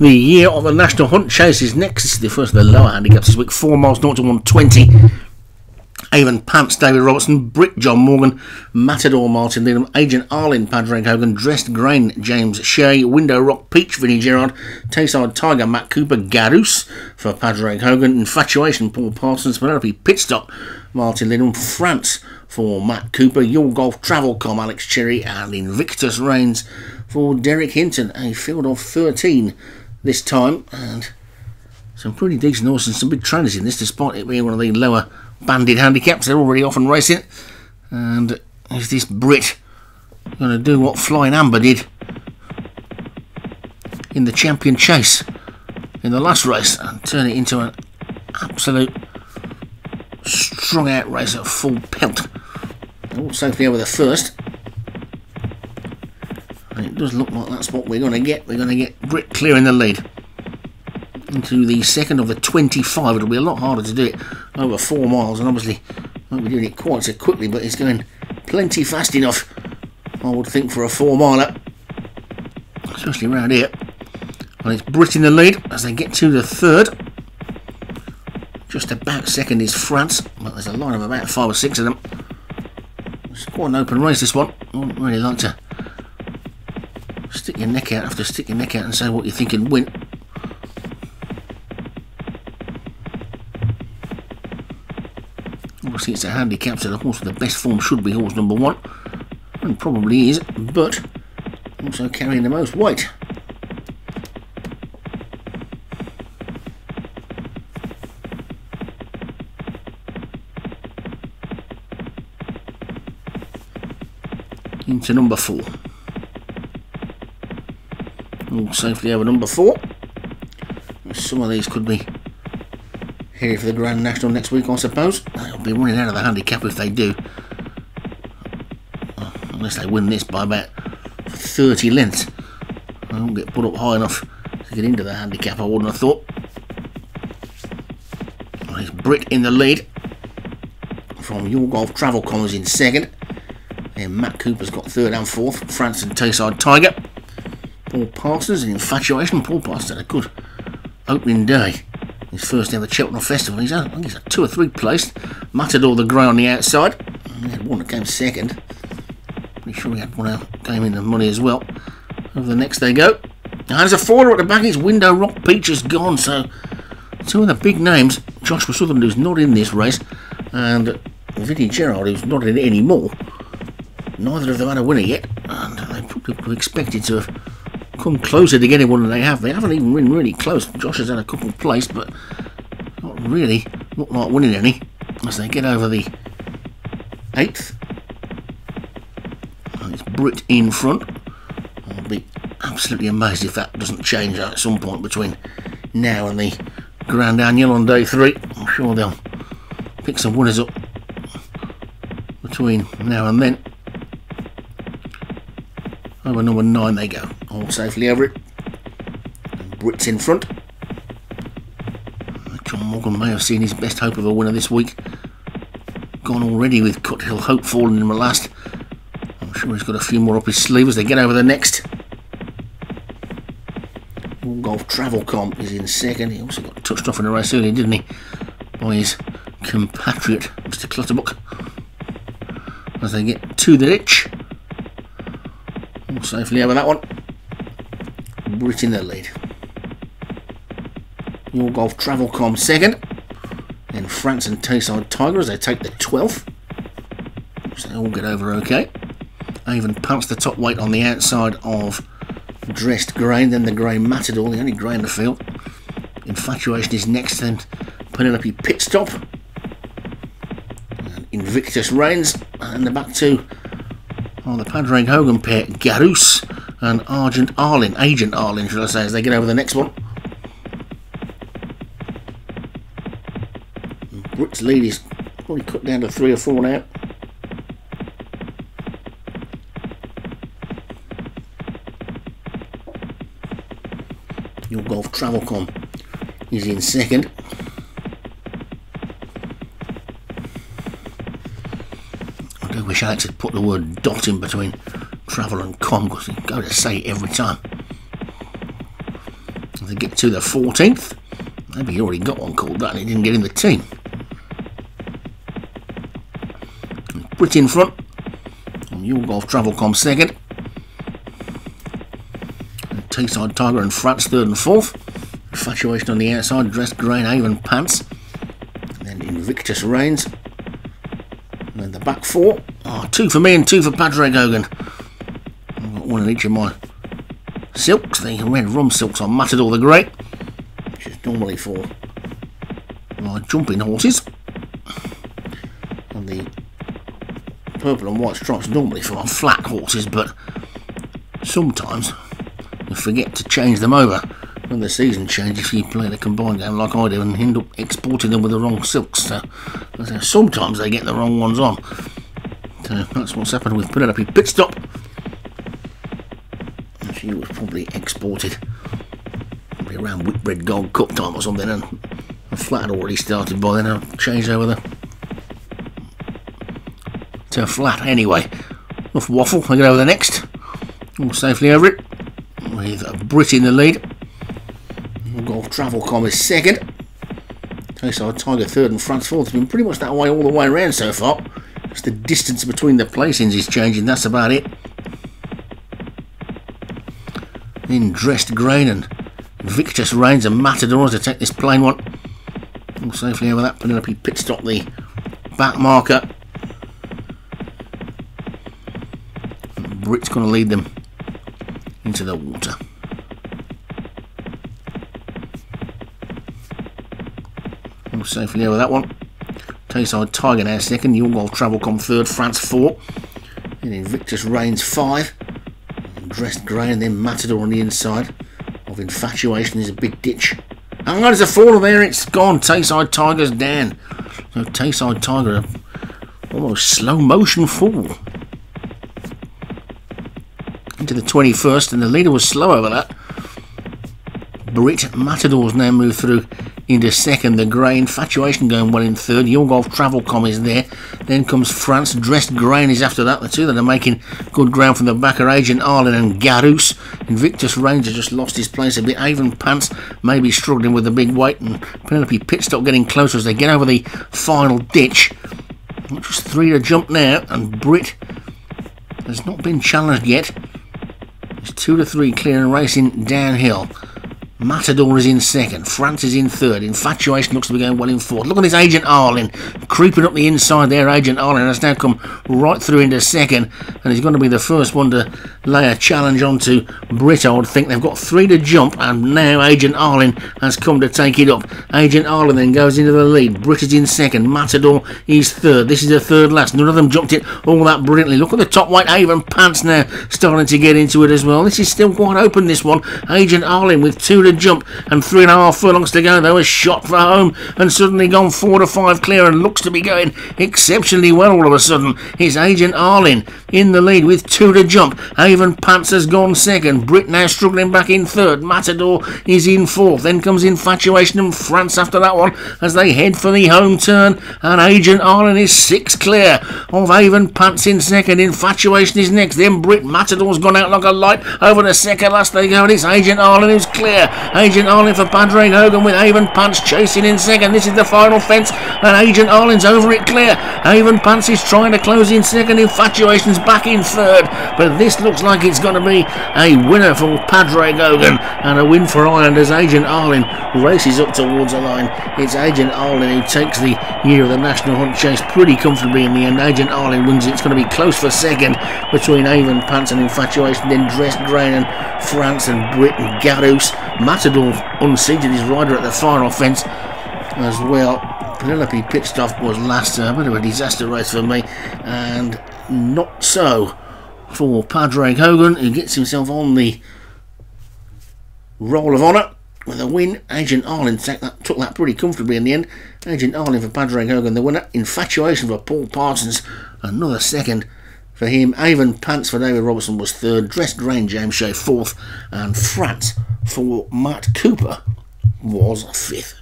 The year of the National Hunt Chase is next. This is the first of the lower handicaps this week. 4 miles, 0 to 120. Avon Pants, David Robertson, Britt, John Morgan, Matador, Martin Lenham, Agent Arlen, Padraig Hogan, Dressed Grain, James Shea, Window Rock, Peach, Vinnie Gerard, Tayside Tiger, Matt Cooper, Garoos for Padraig Hogan, Infatuation, Paul Parsons, Penelope, Pitstop, Martin Lenham, France for Matt Cooper, Your Golf, Travelcom, Alex Cherry, and Invictus Reigns for Derek Hinton. A field of 13 this time, and some pretty decent horses and some big trainers in this, despite it being one of the lower banded handicaps. They're already off and racing. And is this Brit going to do what Flying Amber did in the Champion Chase in the last race and turn it into an absolute strung out race at full pelt? All safely over the first, and it does look like that's what we're going to get. We're going to get Brit clearing the lead into the second of the 25. It'll be a lot harder to do it over 4 miles, and obviously won't be doing it quite so quickly, but it's going plenty fast enough, I would think, for a 4 miler, especially around here. Well, it's Brit in the lead as they get to the third. Just about second is France, but there's a line of about 5 or 6 of them. It's quite an open race, this one. I wouldn't really like to stick your neck out after stick your neck out and say what you think and win. Obviously it's a handicap, so the horse with the best form should be horse number 1, and probably is, but also carrying the most weight. Into number 4. All safely over number 4. Some of these could be here for the Grand National next week, I suppose. They'll be running out of the handicap if they do, unless they win this by about 30 lengths. They won't get put up high enough to get into the handicap, I wouldn't have thought. Well, it's Brit in the lead from Your Golf Travelcom in second. Then Matt Cooper's got third and fourth. France and Tayside Tiger. Paul Parsons and Infatuation. Paul Parsons had a good opening day. His first ever Cheltenham Festival. He's, I think he's a 2 or 3 placed. Matador the Grey on the outside. He had one that came second. Pretty sure he had one that came in the money as well. Over the next they go. Now there's a four at the back. His Window Rock Peach is gone. So two of the big names. Joshua Sutherland, who's not in this race, and Vinnie Gerard, who's not in it anymore. Neither of them had a winner yet, and they probably could have expected to have come closer to getting one than they have. They haven't even been really close. Josh has had a couple placed, but not really look like winning any as they get over the 8th. And it's Brit in front. I'll be absolutely amazed if that doesn't change at some point between now and the Grand National on day 3. I'm sure they'll pick some winners up between now and then. Over number 9 they go. All safely over it. And Brit's in front. John Morgan may have seen his best hope of a winner this week gone already, with Cuthill Hope falling in the last. I'm sure he's got a few more up his sleeve as they get over the next. All Golf Travelcom is in second. He also got touched off in a race earlier, didn't he, by his compatriot Mr. Clutterbuck. As they get to the ditch. Safely over that one. Brit in the lead. Your Golf Travelcom second. Then France and Tayside Tiger as they take the 12th. So they all get over okay. Avon Pants the top weight on the outside of Dressed Grain. Then the Grey Matador, the only grey in the field. Infatuation is next. Then Penelope Pitstop. And Invictus Reigns. And the back two. Oh, the Padraig Hogan pair, Garoos and Agent Arlen, should I say, as they get over the next one. Brit's lead is probably cut down to 3 or 4 now. Your Golf Travelcom is in second. I wish Alex had put the word dot in between travel and com, because he'd go to say it every time. I think it's to the 14th. Maybe he already got one called that and he didn't get in the team. Pretty in front. Mule Golf Travelcom second. Teesside Tiger and Frats third and fourth. Infatuation on the outside, dressed Greenhaven pants. And then Invictus Reigns. And then the back four. Oh, two for me and two for Padraig Hogan. I've got one in each of my silks. The red rum silks on Matador the Great, which is normally for my jumping horses. And the purple and white stripes normally for my flat horses, but sometimes you forget to change them over when the season changes. You play the combined game like I do and end up exporting them with the wrong silks, so sometimes they get the wrong ones on. So that's what's happened with Penelope Pitstop. She was probably exported probably around Whitbread Gold Cup time or something, and the flat had already started by then. I changed over to flat anyway. Enough waffle, I get over the next. All safely over it, with Brit in the lead. Golf Travelcom is second. Tayside Tiger third and France fourth. It's been pretty much that way all the way around so far. It's the distance between the placings is changing, that's about it. In Dressed Grain and Victus Reigns and Matador to take this plain one. All safely over that. Penelope Pitstop the back marker. And Brit's going to lead them into the water. All safely over that one. Tayside Tiger now second, Yorgol Travelcom third, France four, and Invictus Reigns five, and Dressed Grey, and then Matador on the inside of Infatuation is a big ditch. Oh, there's a fall there, it's gone. Tayside Tiger's down. So Tayside Tiger, almost slow motion fall into the 21st, and the leader was slow over that. Brit Matador's now moved through into second, the Grey, Infatuation going well in third, Your Golf Travelcom is there, then comes France, Dressed Grain is after that, the two that are making good ground from the back are Agent Arlen and Garus. Invictus Ranger just lost his place a bit, Avon Pants maybe struggling with the big weight, and Penelope Pitstop getting closer as they get over the final ditch. Just three to jump now, and Brit has not been challenged yet. It's 2 to 3 clear and racing downhill. Matador is in second, France is in third, Infatuation looks to be going well in fourth. Look at this Agent Arlen, creeping up the inside there. Agent Arlen has now come right through into second, and he's going to be the first one to lay a challenge onto Brit, I would think. They've got three to jump, and now Agent Arlen has come to take it up. Agent Arlen then goes into the lead, Brit is in second, Matador is third. This is the third last, none of them jumped it all that brilliantly. Look at the top white, Avon Pants now starting to get into it as well. This is still quite open, this one. Agent Arlen with two to jump and 3.5 furlongs to go. They were shot for home and suddenly gone 4 to 5 clear, and looks to be going exceptionally well all of a sudden. It's Agent Arlen in the lead with two to jump. Avon Pants has gone second. Brit now struggling back in third. Matador is in fourth. Then comes Infatuation and France after that one as they head for the home turn, and Agent Arlen is 6 clear of Avon Pants in second. Infatuation is next. Then Brit. Matador's gone out like a light over the second last they go, and it's Agent Arlen who's clear. Agent Arlen for Padraig Hogan with Avon Pants chasing in second. This is the final fence, and Agent Arlen's over it clear. Avon Pants is trying to close in second. Infatuation's back in third, but this looks like it's going to be a winner for Padraig Hogan and a win for Ireland as Agent Arlen races up towards the line. It's Agent Arlen who takes the year of the National Hunt Chase pretty comfortably in the end. Agent Arlen wins it. It's going to be close for second between Avon Pants and Infatuation, then Dressed Grain and France and Brit and Garus. Matador unseated his rider at the final fence as well. Penelope Pitstop was last, a bit of a disaster race for me, and not so for Padraig Hogan, who gets himself on the roll of honour with a win. Agent Arlen took that pretty comfortably in the end. Agent Arlen for Padraig Hogan, the winner. Infatuation for Paul Parsons, another second for him. Avon Pants for David Robertson was third. Dressed Grain, James Shea fourth. And France for Matt Cooper was fifth.